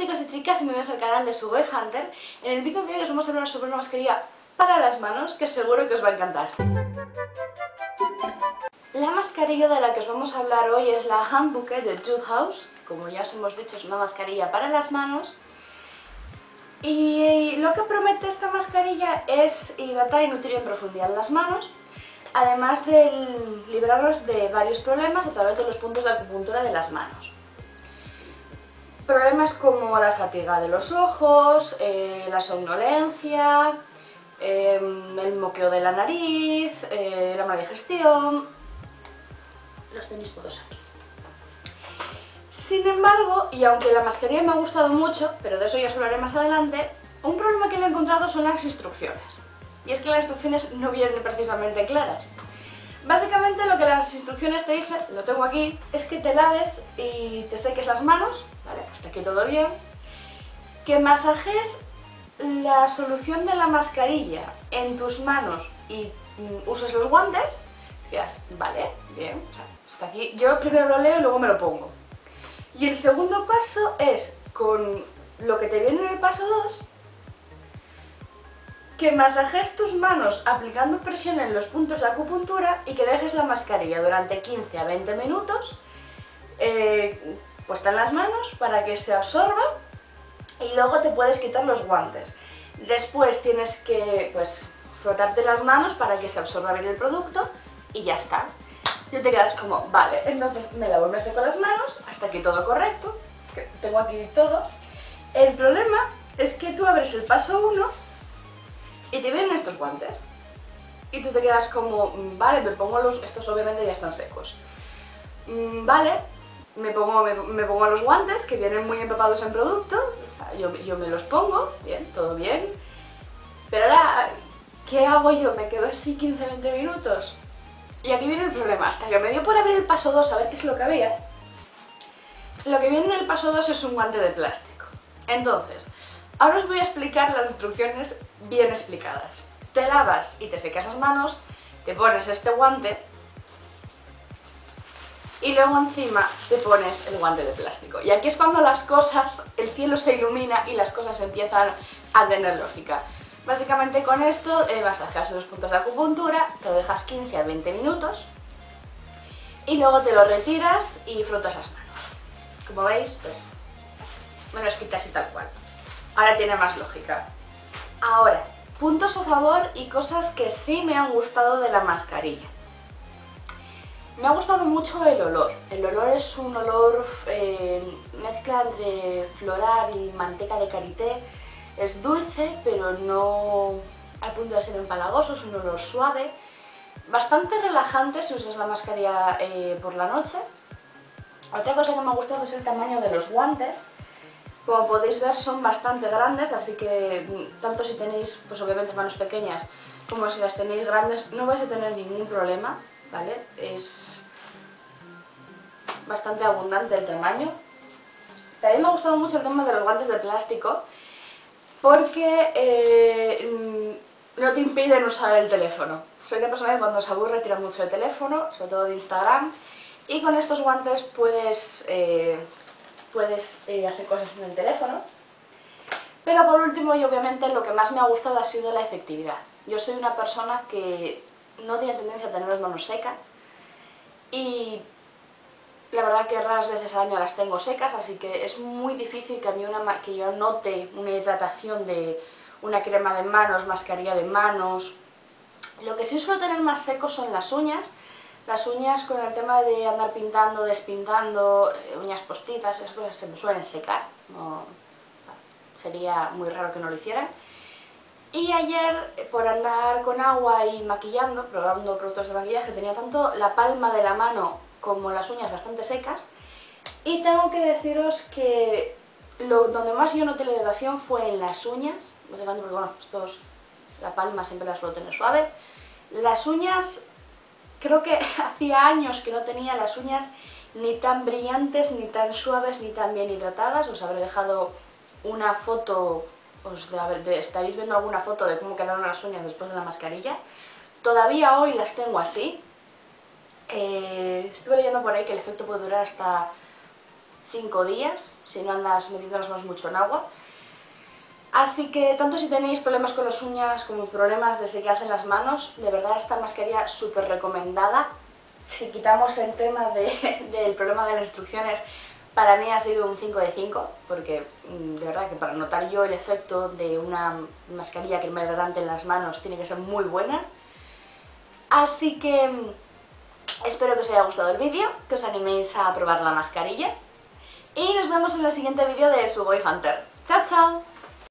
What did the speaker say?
chicos y chicas, y bienvenidos al canal de SugoiHunter. En el vídeo de hoy os vamos a hablar sobre una mascarilla para las manos que seguro que os va a encantar. La mascarilla de la que os vamos a hablar hoy es la Hand Butter de Etude House, que como ya os hemos dicho es una mascarilla para las manos. Y lo que promete esta mascarilla es hidratar y nutrir en profundidad las manos, además de librarnos de varios problemas a través de los puntos de acupuntura de las manos. Problemas como la fatiga de los ojos, la somnolencia, el moqueo de la nariz, la mala digestión. Los tenéis todos aquí. Sin embargo, y aunque la mascarilla me ha gustado mucho, pero de eso ya os hablaré más adelante, un problema que le he encontrado son las instrucciones. Y es que las instrucciones no vienen precisamente claras. Básicamente lo que las instrucciones te dicen, lo tengo aquí, es que te laves y te seques las manos, vale, hasta aquí todo bien, que masajes la solución de la mascarilla en tus manos y uses los guantes, dirás, vale, bien, o sea, hasta aquí, yo primero lo leo y luego me lo pongo. Y el segundo paso es, con lo que te viene en el paso 2, que masajes tus manos aplicando presión en los puntos de acupuntura y que dejes la mascarilla durante 15 a 20 minutos puesta en las manos para que se absorba, y luego te puedes quitar los guantes. Después tienes que frotarte las manos para que se absorba bien el producto y ya está. Y te quedas como, vale, entonces me lavo y me seco las manos, hasta aquí todo correcto, es que tengo aquí todo. El problema es que tú abres el paso 1 y te vienen estos guantes y tú te quedas como, vale, me pongo los, estos obviamente ya están secos, vale, me pongo los guantes que vienen muy empapados en producto, o sea, yo me los pongo, bien, todo bien, pero ahora, ¿qué hago yo? Me quedo así 15-20 minutos y aquí viene el problema, hasta que me dio por abrir el paso 2 a ver qué es lo que había. Lo que viene en el paso 2 es un guante de plástico. Entonces, ahora os voy a explicar las instrucciones bien explicadas. Te lavas y te secas las manos, te pones este guante y luego encima te pones el guante de plástico. Y aquí es cuando las cosas, el cielo se ilumina y las cosas empiezan a tener lógica. Básicamente con esto masajeas los puntos de acupuntura, te lo dejas 15 a 20 minutos y luego te lo retiras y frotas las manos. Como veis, pues me los quitas y tal cual. Ahora tiene más lógica. Ahora, puntos a favor y cosas que sí me han gustado de la mascarilla. Me ha gustado mucho el olor. El olor es un olor mezcla entre floral y manteca de karité. Es dulce, pero no al punto de ser empalagoso, es un olor suave. Bastante relajante si usas la mascarilla por la noche. Otra cosa que me ha gustado es el tamaño de los guantes. Como podéis ver son bastante grandes, así que tanto si tenéis pues obviamente manos pequeñas como si las tenéis grandes no vais a tener ningún problema, ¿vale? Es bastante abundante el tamaño. También me ha gustado mucho el tema de los guantes de plástico porque no te impiden usar el teléfono. Soy una persona que cuando se aburre tira mucho el teléfono, sobre todo de Instagram, y con estos guantes puedes hacer cosas en el teléfono. Pero por último y obviamente lo que más me ha gustado ha sido la efectividad. Yo soy una persona que no tiene tendencia a tener las manos secas y la verdad que raras veces al año las tengo secas, así que es muy difícil que, que yo note una hidratación de una crema de manos, mascarilla de manos. Lo que sí suelo tener más seco son las uñas. Las uñas con el tema de andar pintando, despintando, uñas postitas, esas cosas se me suelen secar, no, sería muy raro que no lo hicieran. Y ayer, por andar con agua y maquillando, probando productos de maquillaje, tenía tanto la palma de la mano como las uñas bastante secas. Y tengo que deciros que donde más yo noté la hidratación fue en las uñas, básicamente porque bueno, estos, la palma siempre la suelo tener suave. Las uñas... Creo que hacía años que no tenía las uñas ni tan brillantes, ni tan suaves, ni tan bien hidratadas. Os habré dejado una foto, estaréis viendo alguna foto de cómo quedaron las uñas después de la mascarilla. Todavía hoy las tengo así. Estuve leyendo por ahí que el efecto puede durar hasta 5 días, si no andas metiendo las manos mucho en agua. Así que tanto si tenéis problemas con las uñas como problemas de sequedad en las manos, de verdad esta mascarilla súper recomendada. Si quitamos el tema del problema de las instrucciones, para mí ha sido un 5 de 5, porque de verdad que para notar yo el efecto de una mascarilla que me hidratante en las manos tiene que ser muy buena. Así que espero que os haya gustado el vídeo, que os animéis a probar la mascarilla. Y nos vemos en el siguiente vídeo de SugoiHunter. ¡Chao, chao!